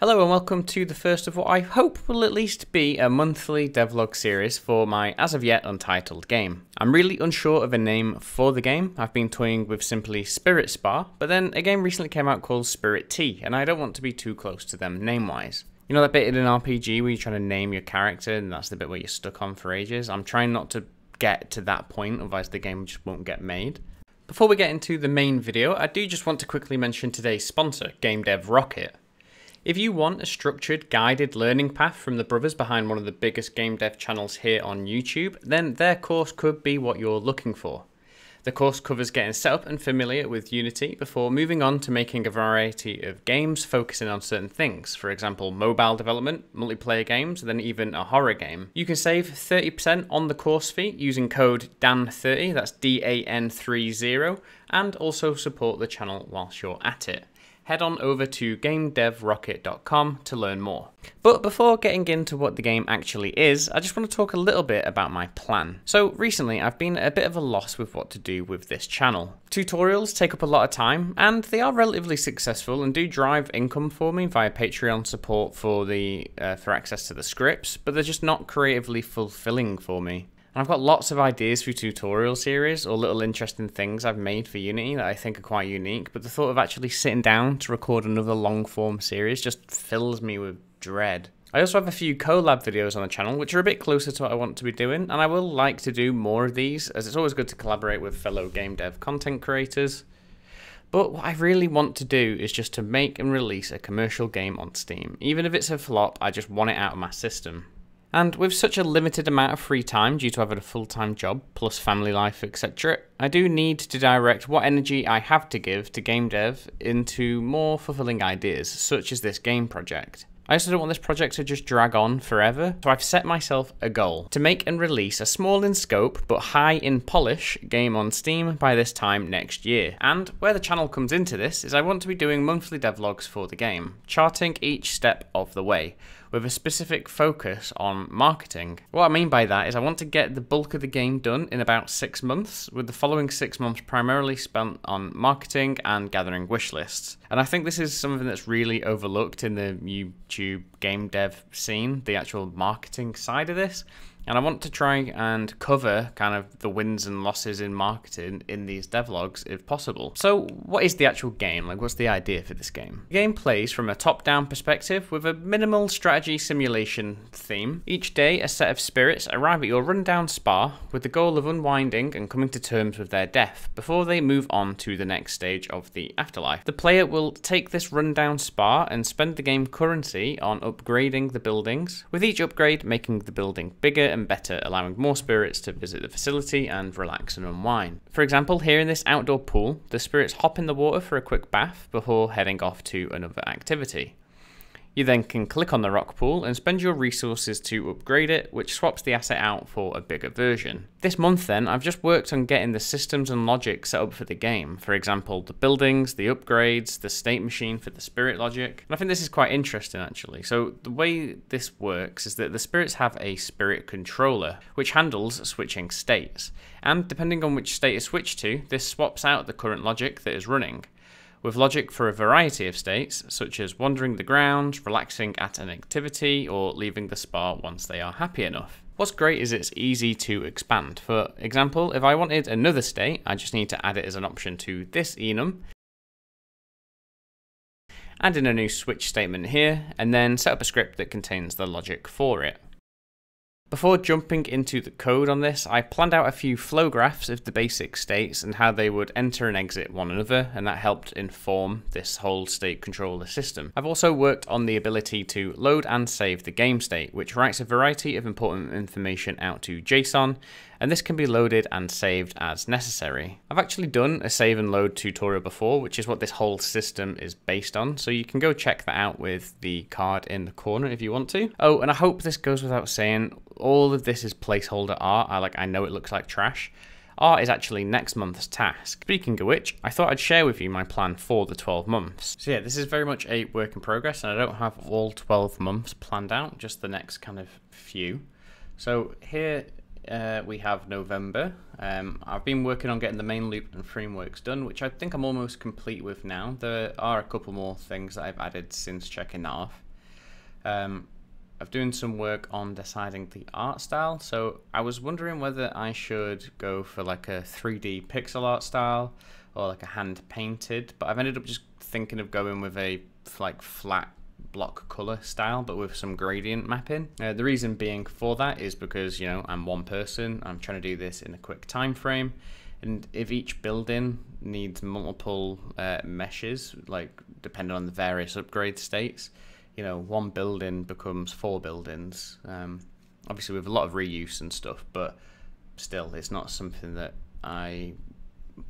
Hello and welcome to the first of what I hope will at least be a monthly devlog series for my as of yet untitled game. I'm really unsure of a name for the game. I've been toying with simply Spirit Spa, but then a game recently came out called Spirit Tea, and I don't want to be too close to them name-wise. You know that bit in an RPG where you're trying to name your character and that's the bit where you're stuck on for ages? I'm trying not to get to that point, otherwise the game just won't get made. Before we get into the main video, I do just want to quickly mention today's sponsor, Game Dev Rocket. If you want a structured, guided learning path from the brothers behind one of the biggest game dev channels here on YouTube, then their course could be what you're looking for. The course covers getting set up and familiar with Unity before moving on to making a variety of games focusing on certain things, for example mobile development, multiplayer games, then even a horror game. You can save 30% on the course fee using code DAN30, that's D-A-N-30, and also support the channel whilst you're at it. Head on over to GameDevRocket.com to learn more. But before getting into what the game actually is, I just want to talk a little bit about my plan. So recently I've been at a bit of a loss with what to do with this channel. Tutorials take up a lot of time and they are relatively successful and do drive income for me via Patreon support for access to the scripts, but they're just not creatively fulfilling for me. And I've got lots of ideas for tutorial series or little interesting things I've made for Unity that I think are quite unique, but the thought of actually sitting down to record another long form series just fills me with dread. I also have a few collab videos on the channel which are a bit closer to what I want to be doing, and I will like to do more of these as it's always good to collaborate with fellow game dev content creators. But what I really want to do is just to make and release a commercial game on Steam. Even if it's a flop, I just want it out of my system. And with such a limited amount of free time due to having a full-time job, plus family life, etc., I do need to direct what energy I have to give to game dev into more fulfilling ideas, such as this game project. I also don't want this project to just drag on forever, so I've set myself a goal to make and release a small in scope but high in polish game on Steam by this time next year. And where the channel comes into this is I want to be doing monthly devlogs for the game, charting each step of the way, with a specific focus on marketing. What I mean by that is I want to get the bulk of the game done in about 6 months, with the following 6 months primarily spent on marketing and gathering wish lists. And I think this is something that's really overlooked in the YouTube game dev scene, the actual marketing side of this. And I want to try and cover kind of the wins and losses in marketing in these devlogs if possible. So what is the actual game? Like, what's the idea for this game? The game plays from a top-down perspective with a minimal strategy simulation theme. Each day, a set of spirits arrive at your rundown spa with the goal of unwinding and coming to terms with their death before they move on to the next stage of the afterlife. The player will take this rundown spa and spend the game currency on upgrading the buildings, with each upgrade making the building bigger and better, allowing more spirits to visit the facility and relax and unwind. For example, here in this outdoor pool, the spirits hop in the water for a quick bath before heading off to another activity. You then can click on the rock pool and spend your resources to upgrade it, which swaps the asset out for a bigger version. This month then, I've just worked on getting the systems and logic set up for the game. For example, the buildings, the upgrades, the state machine for the spirit logic. And I think this is quite interesting actually. So the way this works is that the spirits have a spirit controller, which handles switching states. And depending on which state is switched to, this swaps out the current logic that is running, with logic for a variety of states, such as wandering the grounds, relaxing at an activity, or leaving the spa once they are happy enough. What's great is it's easy to expand. For example, if I wanted another state, I just need to add it as an option to this enum, add in a new switch statement here, and then set up a script that contains the logic for it. Before jumping into the code on this, I planned out a few flow graphs of the basic states and how they would enter and exit one another, and that helped inform this whole state controller system. I've also worked on the ability to load and save the game state, which writes a variety of important information out to JSON, and this can be loaded and saved as necessary. I've actually done a save and load tutorial before, which is what this whole system is based on, so you can go check that out with the card in the corner if you want to. Oh, and I hope this goes without saying, all of this is placeholder art. I know it looks like trash. Art is actually next month's task. Speaking of which, I thought I'd share with you my plan for the 12 months. So yeah, this is very much a work in progress, and I don't have all 12 months planned out, just the next kind of few. So here we have November. I've been working on getting the main loop and frameworks done, which I think I'm almost complete with now. There are a couple more things that I've added since checking that off. I've done some work on deciding the art style. So I was wondering whether I should go for like a 3D pixel art style or like a hand painted, but I've ended up just thinking of going with a like flat block color style, but with some gradient mapping. The reason being for that is because, you know, I'm one person, I'm trying to do this in a quick time frame. And if each building needs multiple meshes, like depending on the various upgrade states, you know, one building becomes four buildings. Obviously with a lot of reuse and stuff, but still it's not something that I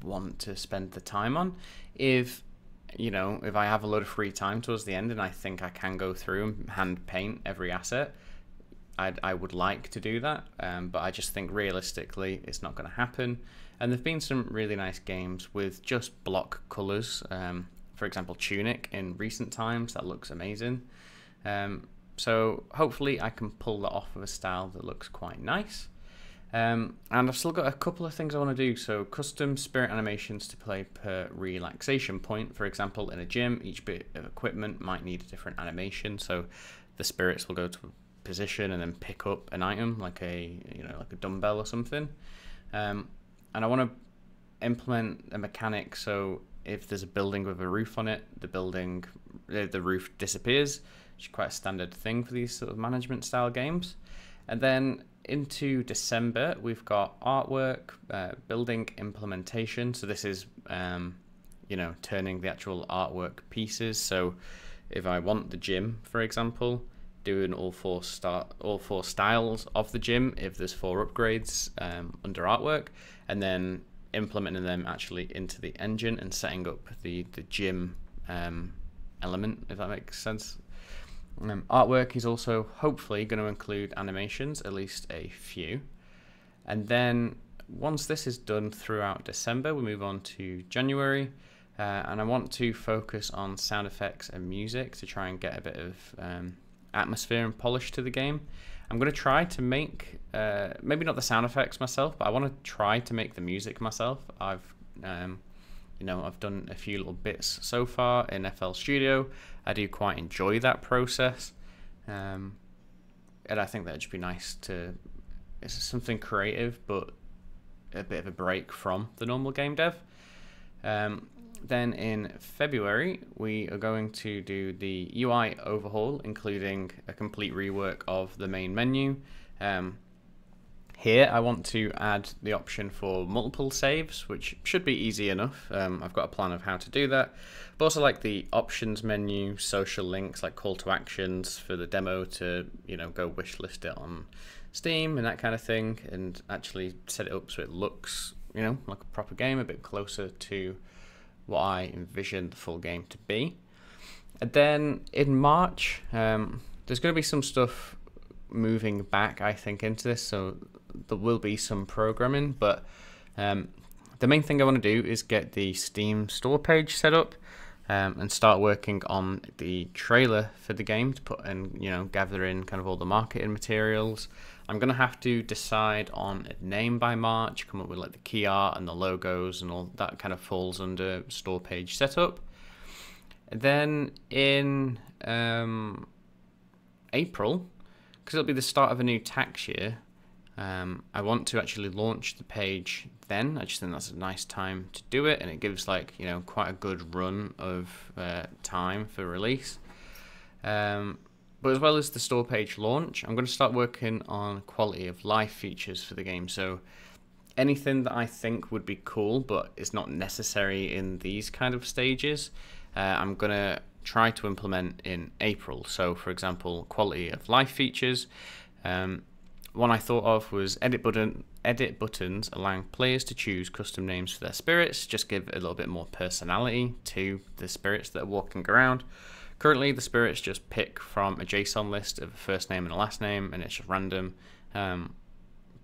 want to spend the time on. If, you know, if I have a lot of free time towards the end and I think I can go through and hand paint every asset, I would like to do that, but I just think realistically it's not going to happen. And there've been some really nice games with just block colors. For example, Tunic in recent times, that looks amazing. So hopefully I can pull that off of a style that looks quite nice. And I've still got a couple of things I want to do. So custom spirit animations to play per relaxation point. For example, in a gym, each bit of equipment might need a different animation. So the spirits will go to a position and then pick up an item, like a, you know, like a dumbbell or something. And I want to implement a mechanic. So if there's a building with a roof on it, the roof disappears, which is quite a standard thing for these sort of management style games. And then into December, we've got artwork, building implementation. So this is, you know, turning the actual artwork pieces. So if I want the gym, for example, doing all four styles of the gym, if there's four upgrades under artwork, and then implementing them actually into the engine and setting up the gym element, if that makes sense. Artwork is also hopefully going to include animations, at least a few. And then once this is done throughout December, we move on to January, and I want to focus on sound effects and music to try and get a bit of atmosphere and polish to the game. I'm going to try to make, maybe not the sound effects myself, but I want to try to make the music myself. I've, you know, I've done a few little bits so far in FL Studio. I do quite enjoy that process. And I think that'd just be nice to, it's something creative, but a bit of a break from the normal game dev. Then in February, we are going to do the UI overhaul, including a complete rework of the main menu. Here, I want to add the option for multiple saves, which should be easy enough. I've got a plan of how to do that. But also like the options menu, social links, like call to actions for the demo to, you know, go wishlist it on Steam and that kind of thing, and actually set it up so it looks, you know, like a proper game, a bit closer to what I envisioned the full game to be. And then in March, there's going to be some stuff moving back, I think, into this, so there will be some programming, but the main thing I want to do is get the Steam store page set up and start working on the trailer for the game to put in, you know, gather in kind of all the marketing materials. I'm going to have to decide on a name by March, come up with like the key art and the logos and all that kind of falls under store page setup. And then in April, because it'll be the start of a new tax year, I want to actually launch the page then. I just think that's a nice time to do it, and it gives like, you know, quite a good run of time for release. But as well as the store page launch, I'm going to start working on quality of life features for the game. So anything that I think would be cool, but is not necessary in these kind of stages, I'm going to try to implement in April. So for example, quality of life features. One I thought of was edit buttons allowing players to choose custom names for their spirits, just give a little bit more personality to the spirits that are walking around. Currently, the spirits just pick from a JSON list of a first name and a last name, and it's just random. But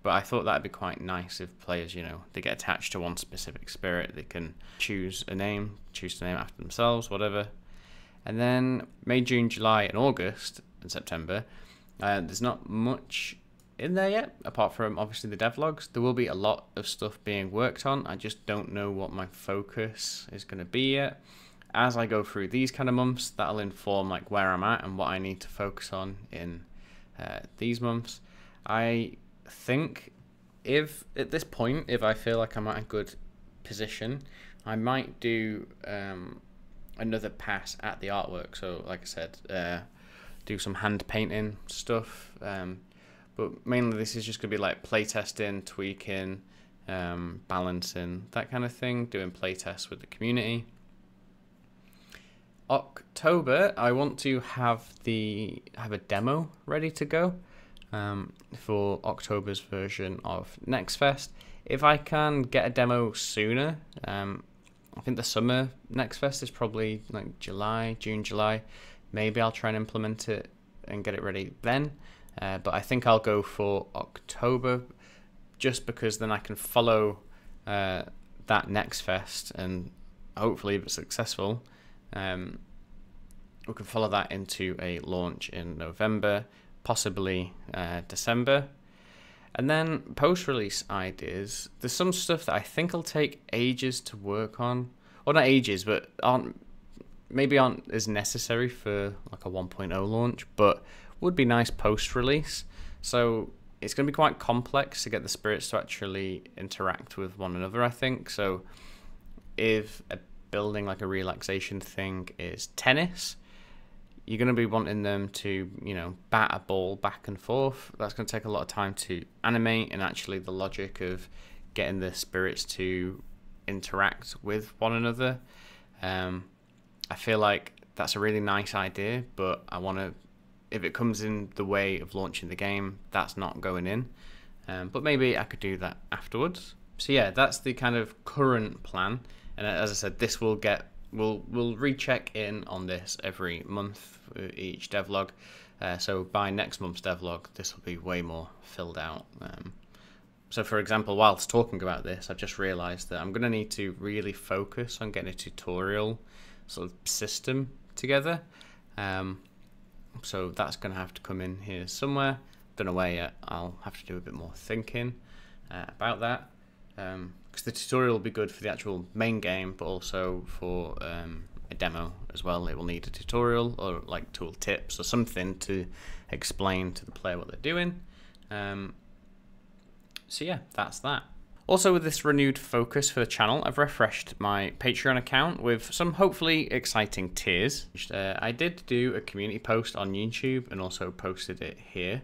I thought that'd be quite nice if players, you know, they get attached to one specific spirit, they can choose a name after themselves, whatever. And then May, June, July, and August, and September, there's not much in there yet, apart from obviously the devlogs. There will be a lot of stuff being worked on. I just don't know what my focus is going to be yet. as I go through these kind of months, that'll inform like where I'm at and what I need to focus on in these months. I think if at this point, if I feel like I'm at a good position, I might do another pass at the artwork. So like I said, do some hand painting stuff, but mainly this is just gonna be like playtesting, tweaking, balancing, that kind of thing, doing playtests with the community. October, I want to have a demo ready to go for October's version of NextFest. If I can get a demo sooner, I think the summer NextFest is probably like June, July. Maybe I'll try and implement it and get it ready then. But I think I'll go for October, just because then I can follow that NextFest, and hopefully if it's successful, we can follow that into a launch in November, possibly December. And then post-release ideas. There's some stuff that I think will take ages to work on. Well, not ages, but maybe aren't as necessary for like a 1.0 launch, but would be nice post-release. So it's going to be quite complex to get the spirits to actually interact with one another, I think. So if a building like a relaxation thing is tennis, you're going to be wanting them to, you know, bat a ball back and forth. That's going to take a lot of time to animate, and actually the logic of getting the spirits to interact with one another. I feel like that's a really nice idea, but I want to, if it comes in the way of launching the game, that's not going in. But maybe I could do that afterwards. So yeah, that's the kind of current plan. And as I said, this will get, we'll recheck in on this every month for each devlog. So by next month's devlog, this will be way more filled out. So for example, whilst talking about this, I've just realized that I'm going to need to really focus on getting a tutorial sort of system together. So that's going to have to come in here somewhere. Don't know where yet. I'll have to do a bit more thinking about that, because the tutorial will be good for the actual main game, but also for a demo as well. It will need a tutorial or like tool tips or something to explain to the player what they're doing. So yeah, that's that. Also, with this renewed focus for the channel, I've refreshed my Patreon account with some hopefully exciting tiers. I did do a community post on YouTube and also posted it here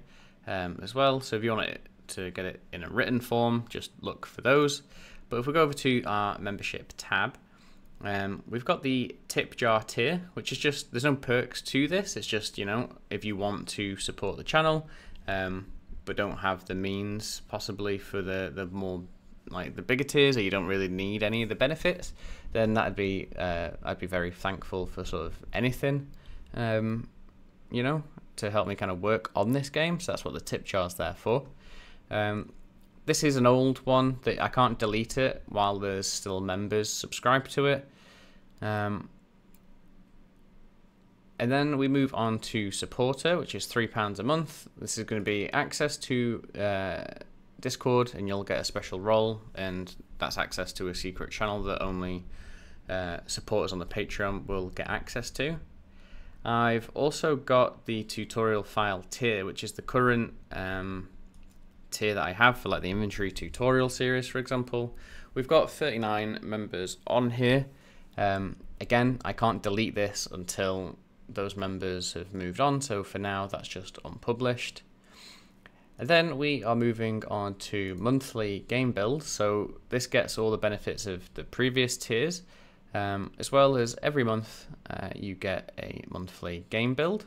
as well. So if you want to get it in a written form, just look for those. But if we go over to our membership tab, we've got the tip jar tier, which is just, there's no perks to this. It's just, you know, if you want to support the channel, but don't have the means possibly for the more like the bigger tiers, or you don't really need any of the benefits, then that'd be I'd be very thankful for sort of anything, you know, to help me kind of work on this game. So that's what the tip jar's there for. This is an old one that I can't delete it while there's still members subscribed to it. And then we move on to supporter, which is £3 a month. This is going to be access to Discord, and you'll get a special role, and that's access to a secret channel that only supporters on the Patreon will get access to. I've also got the tutorial file tier, which is the current tier that I have for like the inventory tutorial series, for example. We've got 39 members on here. Again, I can't delete this until those members have moved on, so for now that's just unpublished. And then we are moving on to monthly game builds. So this gets all the benefits of the previous tiers, as well as every month you get a monthly game build.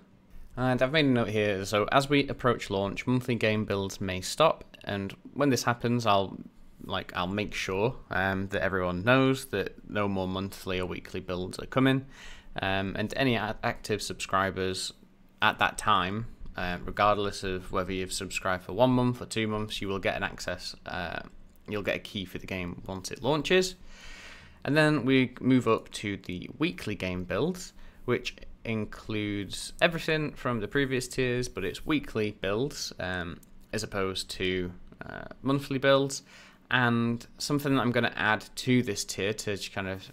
And I've made a note here, so as we approach launch, monthly game builds may stop. And when this happens, I'll make sure that everyone knows that no more monthly or weekly builds are coming. And any active subscribers at that time, regardless of whether you've subscribed for 1 month or 2 months, you will get an access, you'll get a key for the game once it launches. And then we move up to the weekly game builds, which includes everything from the previous tiers, but it's weekly builds as opposed to monthly builds. And something that I'm going to add to this tier to kind of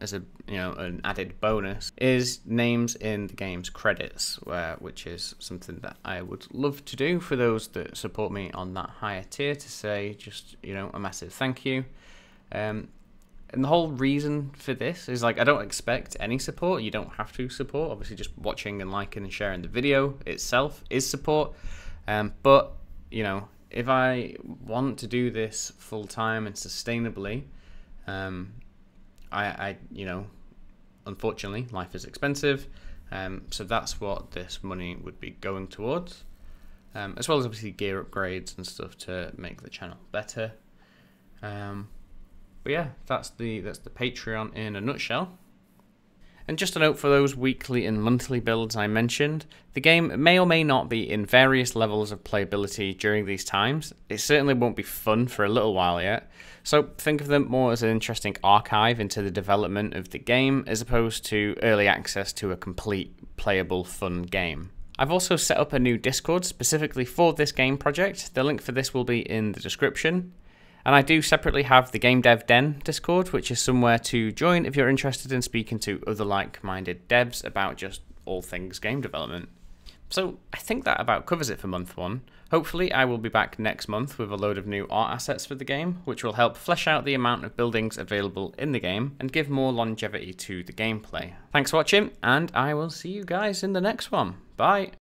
as a an added bonus is names in the game's credits, which is something that I would love to do for those that support me on that higher tier, to say just a massive thank you. And the whole reason for this is, like, I don't expect any support. You don't have to support. Obviously, just watching and liking and sharing the video itself is support. But, if I want to do this full time and sustainably, unfortunately, life is expensive. So that's what this money would be going towards, as well as obviously gear upgrades and stuff to make the channel better. But yeah, that's the Patreon in a nutshell. And just a note for those weekly and monthly builds I mentioned, the game may or may not be in various levels of playability during these times. It certainly won't be fun for a little while yet, so think of them more as an interesting archive into the development of the game as opposed to early access to a complete, playable, fun game. I've also set up a new Discord specifically for this game project. The link for this will be in the description. And I do separately have the Game Dev Den Discord, which is somewhere to join if you're interested in speaking to other like-minded devs about just all things game development. So I think that about covers it for month one. Hopefully I will be back next month with a load of new art assets for the game, which will help flesh out the amount of buildings available in the game and give more longevity to the gameplay. Thanks for watching, and I will see you guys in the next one. Bye!